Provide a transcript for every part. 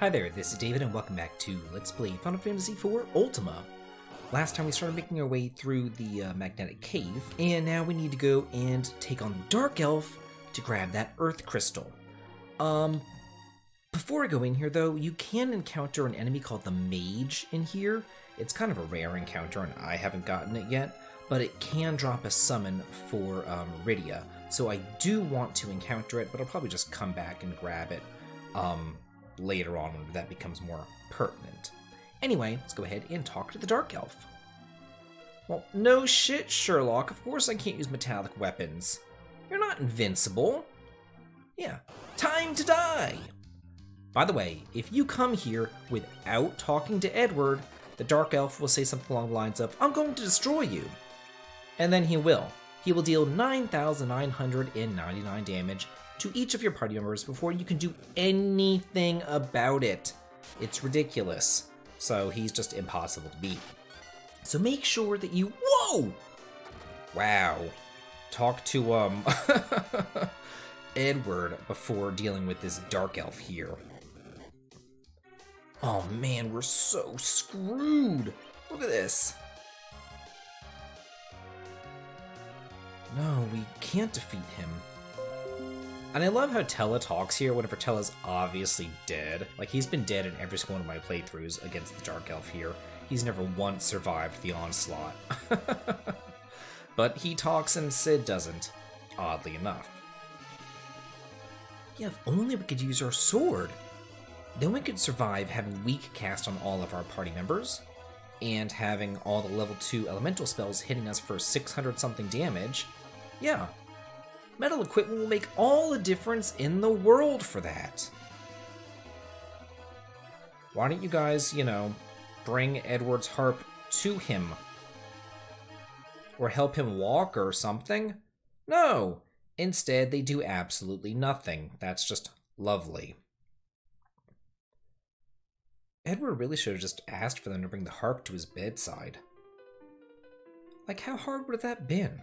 Hi there, this is David and welcome back to Let's Play Final Fantasy IV Ultima. Last time we started making our way through the magnetic cave, and now we need to go and take on Dark Elf to grab that Earth Crystal. Before I go in here though, you can encounter an enemy called the Mage in here. It's kind of a rare encounter and I haven't gotten it yet, but it can drop a summon for Rydia. So I do want to encounter it, but I'll probably just come back and grab it. Later on when that becomes more pertinent. Anyway, let's go ahead and talk to the Dark Elf. Well, no shit, Sherlock. Of course I can't use metallic weapons. You're not invincible. Yeah, time to die! By the way, if you come here without talking to Edward, the Dark Elf will say something along the lines of, "I'm going to destroy you." And then he will. He will deal 9,999 damage to each of your party members before you can do anything about it. It's ridiculous. So he's just impossible to beat. So make sure that you... Whoa! Wow. Talk to, Edward before dealing with this Dark Elf here. Oh man, we're so screwed. Look at this. No, we can't defeat him. And I love how Tellah talks here whenever Tellah's obviously dead. Like, he's been dead in every single one of my playthroughs against the Dark Elf here. He's never once survived the onslaught. But he talks and Cid doesn't, oddly enough. Yeah, if only we could use our sword. Then we could survive having Weak cast on all of our party members, and having all the level 2 elemental spells hitting us for 600-something damage. Yeah. Metal equipment will make all the difference in the world for that. Why don't you guys, you know, bring Edward's harp to him? Or help him walk or something? No! Instead, they do absolutely nothing. That's just lovely. Edward really should have just asked for them to bring the harp to his bedside. Like, how hard would that have been?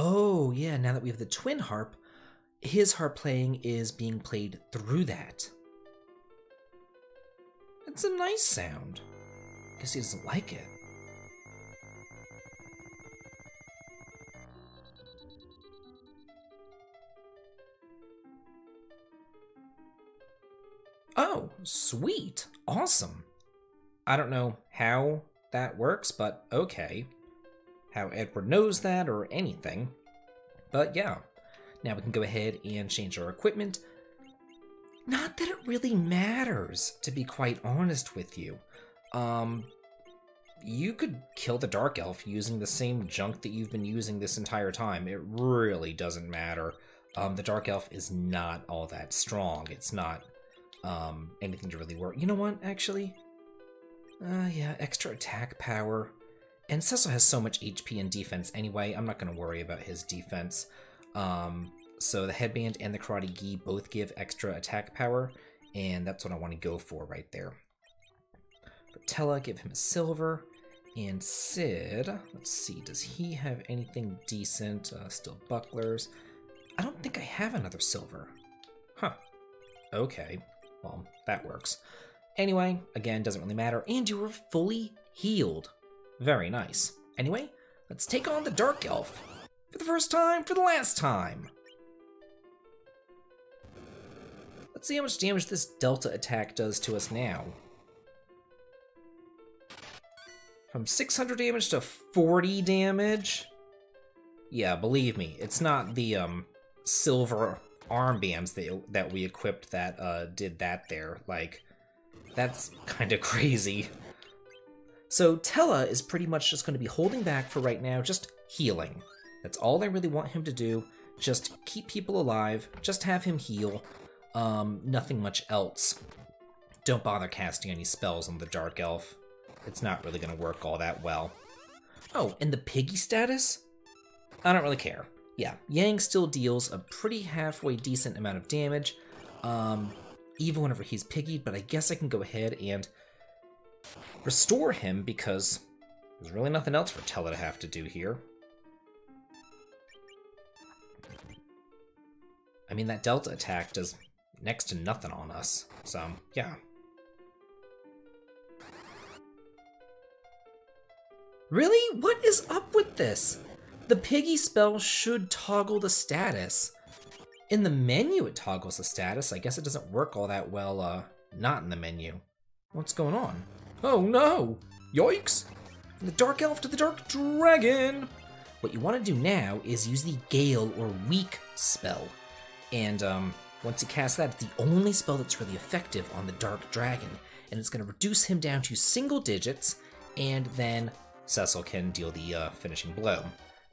Oh, yeah, now that we have the twin harp, his harp playing is being played through that. It's a nice sound. I guess he doesn't like it. Oh, sweet. Awesome. I don't know how that works, but okay. How Edward knows that or anything. But yeah, now we can go ahead and change our equipment. Not that it really matters, to be quite honest with you. You could kill the Dark Elf using the same junk that you've been using this entire time. It really doesn't matter. The Dark Elf is not all that strong. It's not anything to really work. You know what, actually? Yeah, extra attack power. And Cecil has so much HP and defense anyway, I'm not going to worry about his defense. So the headband and the karate gi both give extra attack power, and that's what I want to go for right there. For Tellah, give him a silver. And Cid, let's see, does he have anything decent? Still bucklers. I don't think I have another silver. Huh. Okay. Well, that works. Anyway, again, doesn't really matter. And you were fully healed. Very nice. Anyway, let's take on the Dark Elf. For the first time, for the last time. Let's see how much damage this Delta attack does to us now. From 600 damage to 40 damage? Yeah, believe me, it's not the silver armbands that we equipped that did that there. Like, that's kind of crazy. So Tellah is pretty much just going to be holding back for right now, just healing. That's all I really want him to do. Just keep people alive, just have him heal, nothing much else. Don't bother casting any spells on the Dark Elf. It's not really going to work all that well. Oh, and the piggy status? I don't really care. Yeah, Yang still deals a pretty halfway decent amount of damage, even whenever he's piggied, but I guess I can go ahead and... restore him because there's really nothing else for Tellah to have to do here. I mean, that Delta attack does next to nothing on us, so yeah. Really? What is up with this? The piggy spell should toggle the status. In the menu it toggles the status. I guess it doesn't work all that well, not in the menu. What's going on? Oh no! Yikes! The Dark Elf to the Dark Dragon! What you want to do now is use the Gale or Weak spell. And once you cast that, it's the only spell that's really effective on the Dark Dragon. And it's going to reduce him down to single digits, and then Cecil can deal the finishing blow.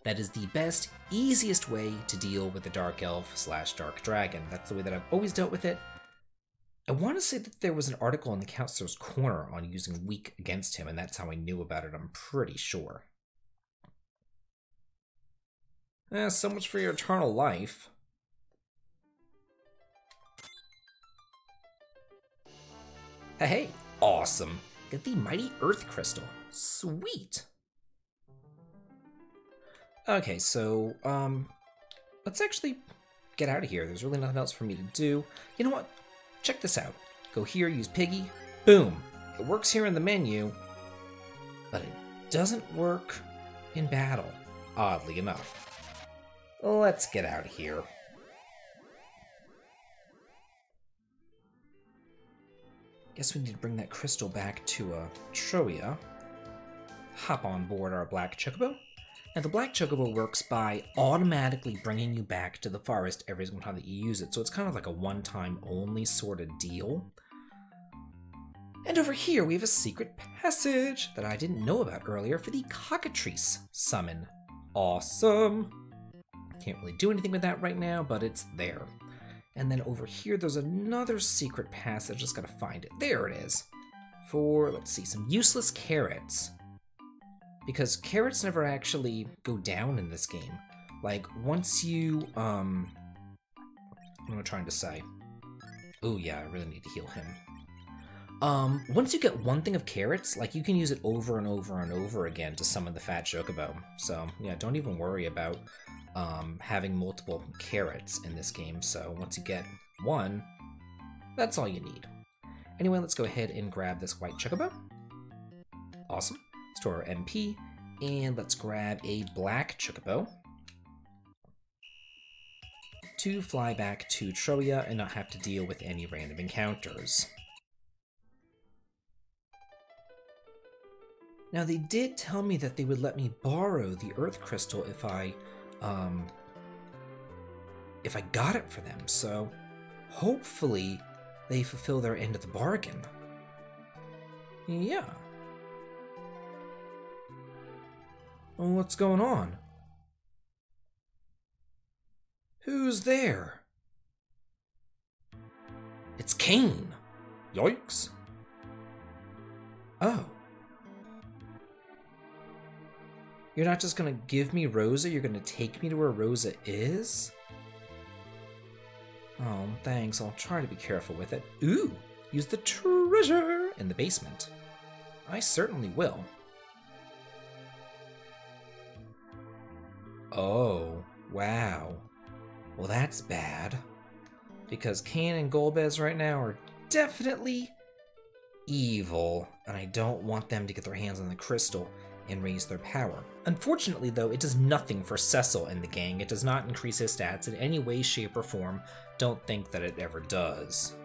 That is the best, easiest way to deal with the Dark Elf / Dark Dragon. That's the way that I've always dealt with it. I want to say that there was an article in the Counselor's Corner on using Weak against him, and that's how I knew about it, I'm pretty sure. Eh, so much for your eternal life. Hey, awesome. Get the mighty Earth Crystal. Sweet. Okay, so, let's actually get out of here. There's really nothing else for me to do. You know what? Check this out. Go here, use Piggy. Boom. It works here in the menu, but it doesn't work in battle, oddly enough. Let's get out of here. Guess we need to bring that crystal back to Troia. Hop on board our Black Chocobo. Now the Black Chocobo works by automatically bringing you back to the forest every single time that you use it, so it's kind of like a one-time only sort of deal. And over here we have a secret passage that I didn't know about earlier for the cockatrice summon. Awesome! Can't really do anything with that right now, but it's there. And then over here, there's another secret passage. Just gotta find it. There it is. For, let's see, some useless carrots. Because carrots never actually go down in this game. Like, once you, what am I trying to say? Oh yeah, I really need to heal him. Once you get one thing of carrots, like, you can use it over and over and over again to summon the fat chocobo. So, yeah, don't even worry about having multiple carrots in this game, so once you get one, that's all you need. Anyway, let's go ahead and grab this white chocobo. Awesome. Store our MP, and let's grab a black chocobo to fly back to Troia and not have to deal with any random encounters. Now, they did tell me that they would let me borrow the Earth Crystal if I got it for them, so hopefully they fulfill their end of the bargain. Yeah. Well, what's going on? Who's there? It's Kain. Yikes. Oh. You're not just gonna give me Rosa, you're gonna take me to where Rosa is? Oh, thanks, I'll try to be careful with it. Ooh, use the treasure in the basement. I certainly will. Oh, wow. Well, that's bad. Because Kain and Golbez right now are definitely evil, and I don't want them to get their hands on the crystal and raise their power. Unfortunately, though, it does nothing for Cecil and the gang. It does not increase his stats in any way, shape, or form. Don't think that it ever does.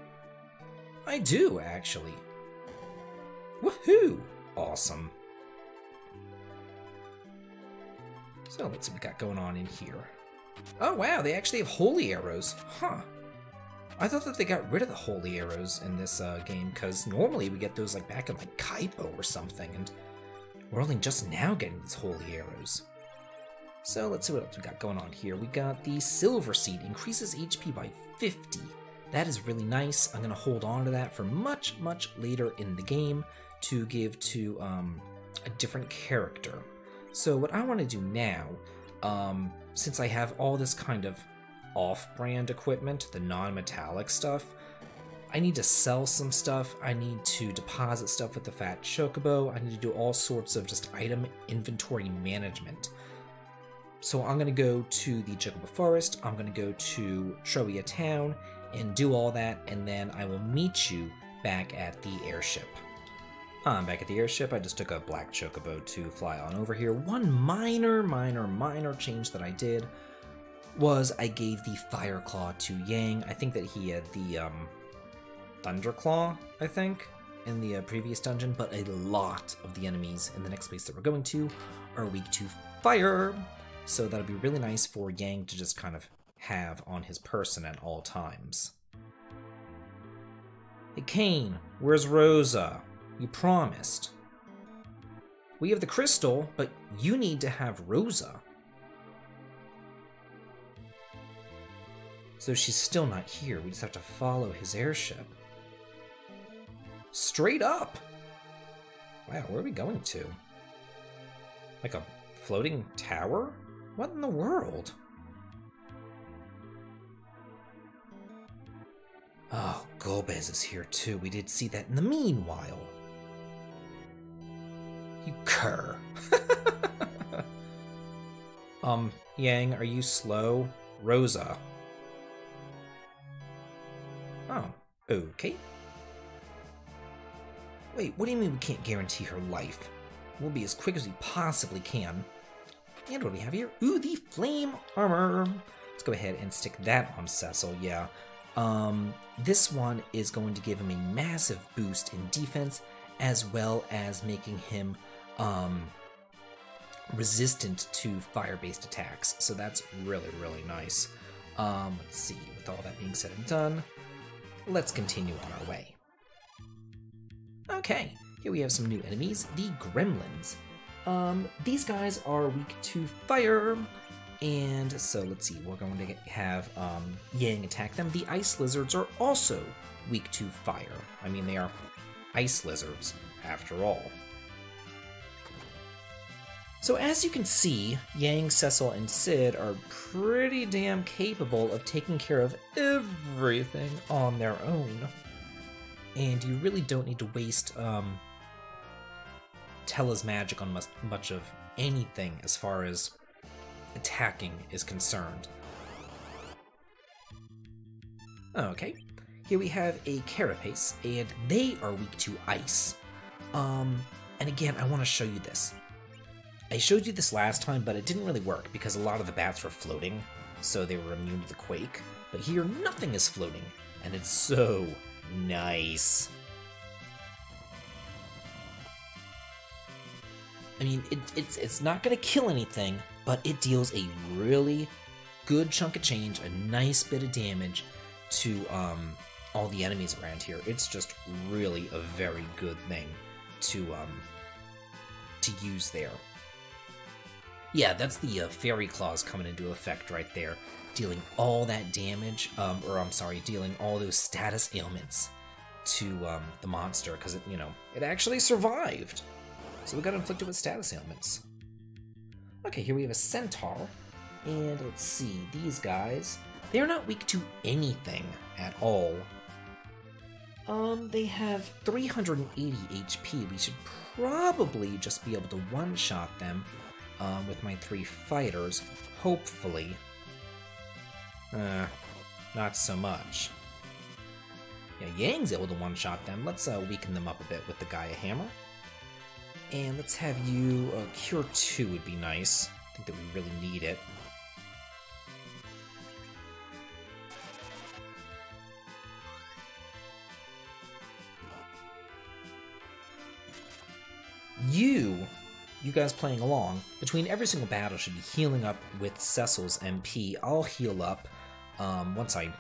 I do, actually. Woohoo! Awesome. So, let's see what we got going on in here. Oh, wow, they actually have holy arrows. Huh. I thought that they got rid of the holy arrows in this game, because normally we get those like back in like Kaipo or something, and we're only just now getting these holy arrows. So let's see what else we got going on here. We got the Silver Seed. Increases HP by 50. That is really nice. I'm going to hold on to that for much, much later in the game to give to a different character. So what I want to do now, since I have all this kind of off-brand equipment, the non-metallic stuff, I need to sell some stuff, I need to deposit stuff with the Fat Chocobo, I need to do all sorts of just item inventory management. So I'm going to go to the Chocobo Forest, I'm going to go to Troia Town, and do all that, and then I will meet you back at the airship. I'm back at the airship. I just took a Black Chocobo to fly on over here. One minor change that I did was I gave the Fire Claw to Yang. I think that he had the Thunder Claw, I think, in the previous dungeon, but a lot of the enemies in the next place that we're going to are weak to fire, so that'll be really nice for Yang to just kind of have on his person at all times. Hey, Kain, where's Rosa? You promised. We have the crystal, but you need to have Rosa. So she's still not here. We just have to follow his airship. Straight up! Wow, where are we going to? Like a floating tower? What in the world? Oh, Golbez is here too. We did see that in the meanwhile. You cur. Yang, are you slow? Rosa. Oh, okay. Wait, what do you mean we can't guarantee her life? We'll be as quick as we possibly can. And what do we have here? Ooh, the flame armor. Let's go ahead and stick that on Cecil, yeah. This one is going to give him a massive boost in defense, as well as making him, resistant to fire-based attacks. So that's really, really nice. Let's see, with all that being said and done, let's continue on our way. Okay, here we have some new enemies, the Gremlins. These guys are weak to fire. And so let's see, we're going to have Yang attack them. The ice lizards are also weak to fire. I mean, they are ice lizards after all. So as you can see, Yang, Cecil, and Cid are pretty damn capable of taking care of everything on their own. And you really don't need to waste Tellah's magic on much of anything as far as attacking is concerned. Okay, here we have a carapace, and they are weak to ice. And again, I want to show you this. I showed you this last time, but it didn't really work because a lot of the bats were floating, so they were immune to the quake. But here, nothing is floating, and it's so nice. I mean, it's not going to kill anything, but it deals a really good chunk of change, a nice bit of damage to all the enemies around here. It's just really a very good thing to use there. Yeah, that's the fairy claws coming into effect right there, dealing all that damage, dealing all those status ailments to the monster, because it, you know, it actually survived. So we got inflicted with status ailments. Okay, here we have a centaur, and let's see, these guys, they're not weak to anything at all. They have 380 HP. We should probably just be able to one-shot them with my three fighters, hopefully. Not so much. Yeah, Yang's able to one-shot them. Let's weaken them up a bit with the Gaia Hammer. And let's have you, Cure 2 would be nice. I think that we really need it. You guys playing along, between every single battle should be healing up with Cecil's MP. I'll heal up once I'm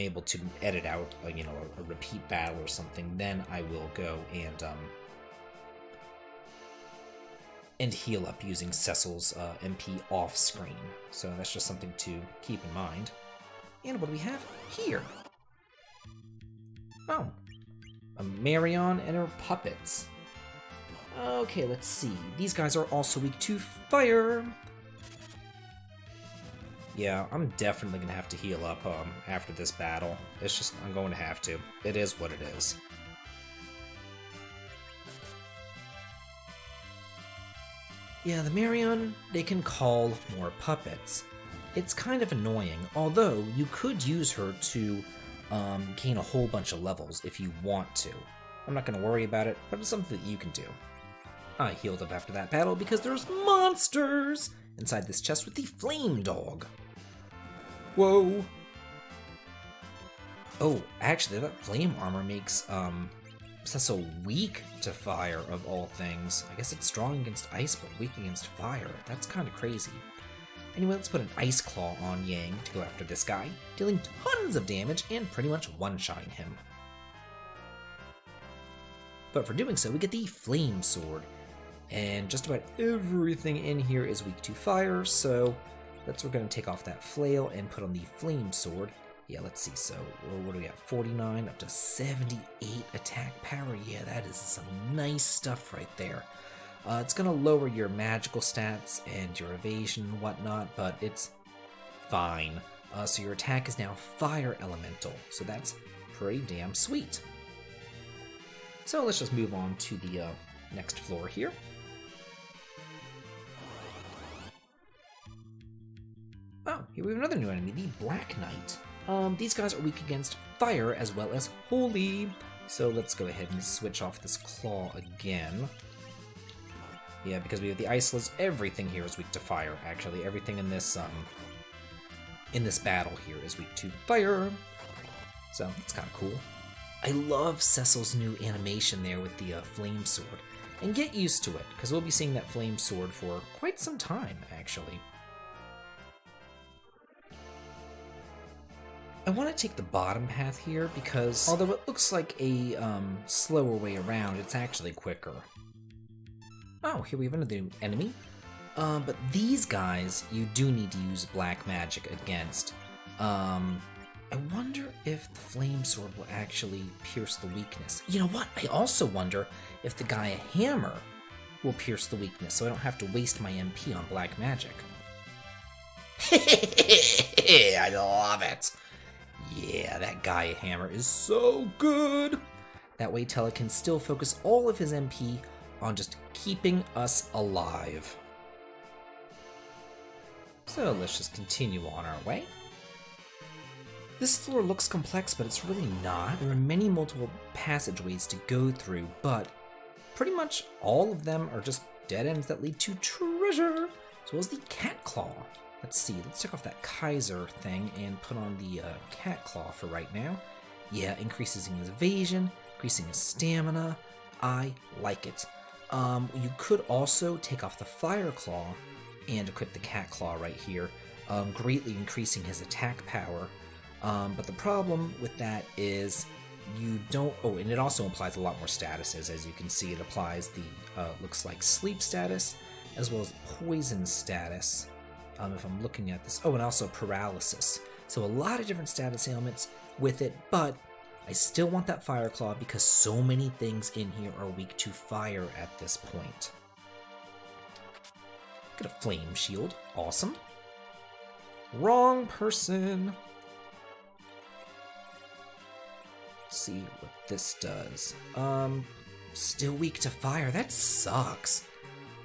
able to edit out, you know, a repeat battle or something, then I will go and heal up using Cecil's MP off screen. So that's just something to keep in mind. And what do we have here? Oh, a Marion and her puppets. Okay, let's see. These guys are also weak to fire. Yeah, I'm definitely gonna have to heal up after this battle. It's just, I'm going to have to. It is what it is. Yeah, the Marion, they can call more puppets. It's kind of annoying, although you could use her to gain a whole bunch of levels if you want to. I'm not gonna worry about it, but it's something that you can do. I healed up after that battle because there's monsters inside this chest with the flame dog. Whoa. Oh, actually, that flame armor makes Cecil weak to fire, of all things. I guess it's strong against ice, but weak against fire. That's kind of crazy. Anyway, let's put an ice claw on Yang to go after this guy, dealing tons of damage and pretty much one-shotting him. But for doing so, we get the flame sword. And just about everything in here is weak to fire, so that's we're going to take off that flail and put on the flame sword. Yeah, let's see, so what do we have, 49 up to 78 attack power. Yeah, that is some nice stuff right there. It's going to lower your magical stats and your evasion and whatnot, but it's fine. So your attack is now fire elemental, so that's pretty damn sweet. So let's just move on to the next floor here. Oh, here we have another new enemy, the Black Knight. These guys are weak against fire as well as holy. So let's go ahead and switch off this claw again. Yeah, because we have the ice lizards. Everything here is weak to fire, actually. Everything in this battle here is weak to fire. So it's kind of cool. I love Cecil's new animation there with the flame sword. And get used to it, because we'll be seeing that flame sword for quite some time, actually. I want to take the bottom path here, because although it looks like a slower way around, it's actually quicker. Oh, here we have another enemy. But these guys, you do need to use black magic against. I wonder if the flame sword will actually pierce the weakness. You know what? I also wonder if the Gaia Hammer will pierce the weakness, so I don't have to waste my MP on black magic. I love it! Yeah, that Gaia Hammer is so good! That way Tellah can still focus all of his MP on just keeping us alive. So let's just continue on our way. This floor looks complex, but it's really not. There are many multiple passageways to go through, but pretty much all of them are just dead ends that lead to treasure, as well as the Cat Claw. Let's see, let's take off that Kaiser thing and put on the Cat Claw for right now. Yeah, increases his evasion, increasing his stamina. I like it. You could also take off the Fire Claw and equip the Cat Claw right here, greatly increasing his attack power. But the problem with that is you don't... Oh, and it also applies a lot more statuses. As you can see, it applies the, looks like sleep status, as well as poison status, if I'm looking at this. Oh, and also paralysis. So a lot of different status ailments with it, but I still want that Fire Claw because so many things in here are weak to fire at this point. Got a flame shield. Awesome. Wrong person! See what this does. Still weak to fire. That sucks.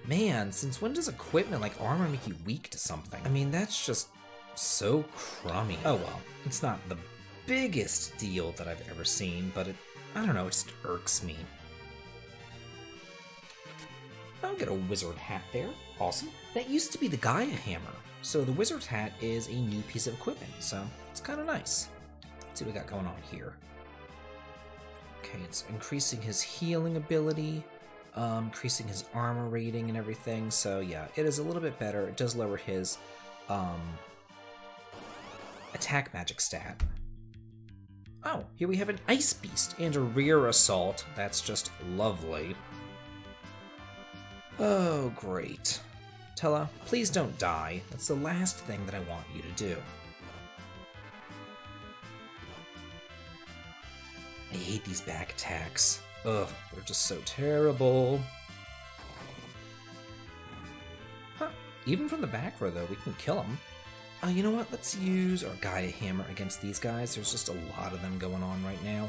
Man, since when does equipment like armor make you weak to something? I mean, that's just so crummy. Oh well, it's not the biggest deal that I've ever seen, but it, I don't know, it just irks me. I'll get a wizard hat there. Awesome. That used to be the Gaia Hammer. So the wizard's hat is a new piece of equipment, so it's kind of nice. Let's see what we got going on here. Okay, it's increasing his healing ability, increasing his armor rating and everything, so yeah, it is a little bit better. It does lower his attack magic stat. Oh, here we have an ice beast and a rear assault. That's just lovely. Oh, great. Tellah, please don't die. That's the last thing that I want you to do. I hate these back attacks. Ugh, they're just so terrible. Huh, even from the back row though, we can kill them. You know what? Let's use our Gaia Hammer against these guys. There's just a lot of them going on right now.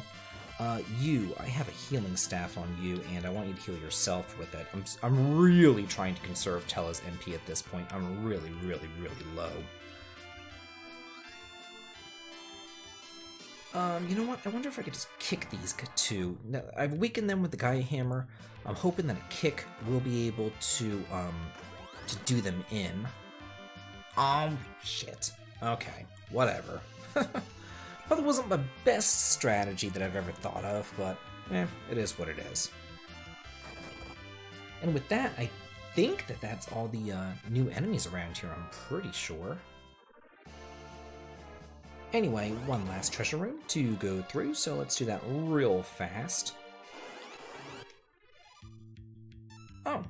You, I have a healing staff on you, and I want you to heal yourself with it. I'm really trying to conserve Tella's MP at this point. I'm really, really, really low. You know what? I wonder if I could just kick these two. Now, I've weakened them with the Gaia Hammer. I'm hoping that a kick will be able to do them in. Oh, shit. Okay, whatever. Well, that wasn't my best strategy that I've ever thought of, but it is what it is. And with that, I think that that's all the new enemies around here, I'm pretty sure. Anyway, one last treasure room to go through, so let's do that real fast. Oh,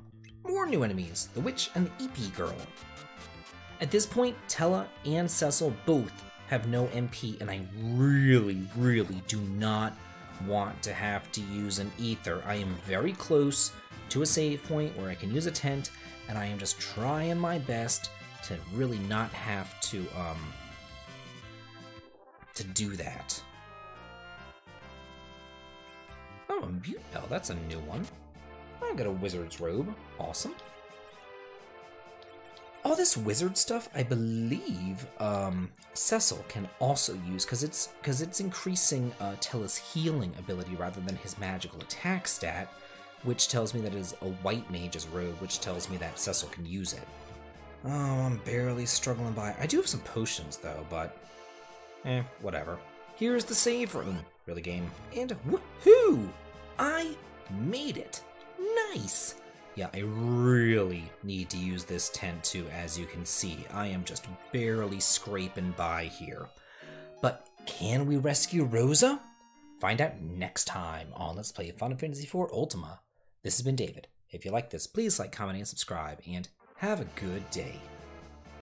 more new enemies, the Witch and the EP Girl. At this point, Tellah and Cecil both have no MP, and I really, really do not want to have to use an ether. I am very close to a save point where I can use a tent, and I am just trying my best to really not have to do that. Oh, a mute bell, that's a new one. I got a wizard's robe, awesome. All this wizard stuff, I believe Cecil can also use because it's increasing Tellah's healing ability rather than his magical attack stat, which tells me that it is a white mage's robe, which tells me that Cecil can use it. Oh, I'm barely struggling by. I do have some potions though, but whatever. Here's the save room, really game, and woohoo! I made it. Nice. Yeah, I really need to use this tent too, as you can see. I am just barely scraping by here. But can we rescue Rosa? Find out next time on Let's Play Final Fantasy IV Ultima. This has been David. If you like this, please like, comment, and subscribe, and have a good day.